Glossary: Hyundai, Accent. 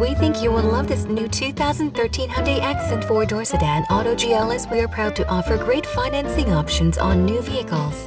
We think you will love this new 2013 Hyundai Accent 4-door sedan auto GL, as we are proud to offer great financing options on new vehicles.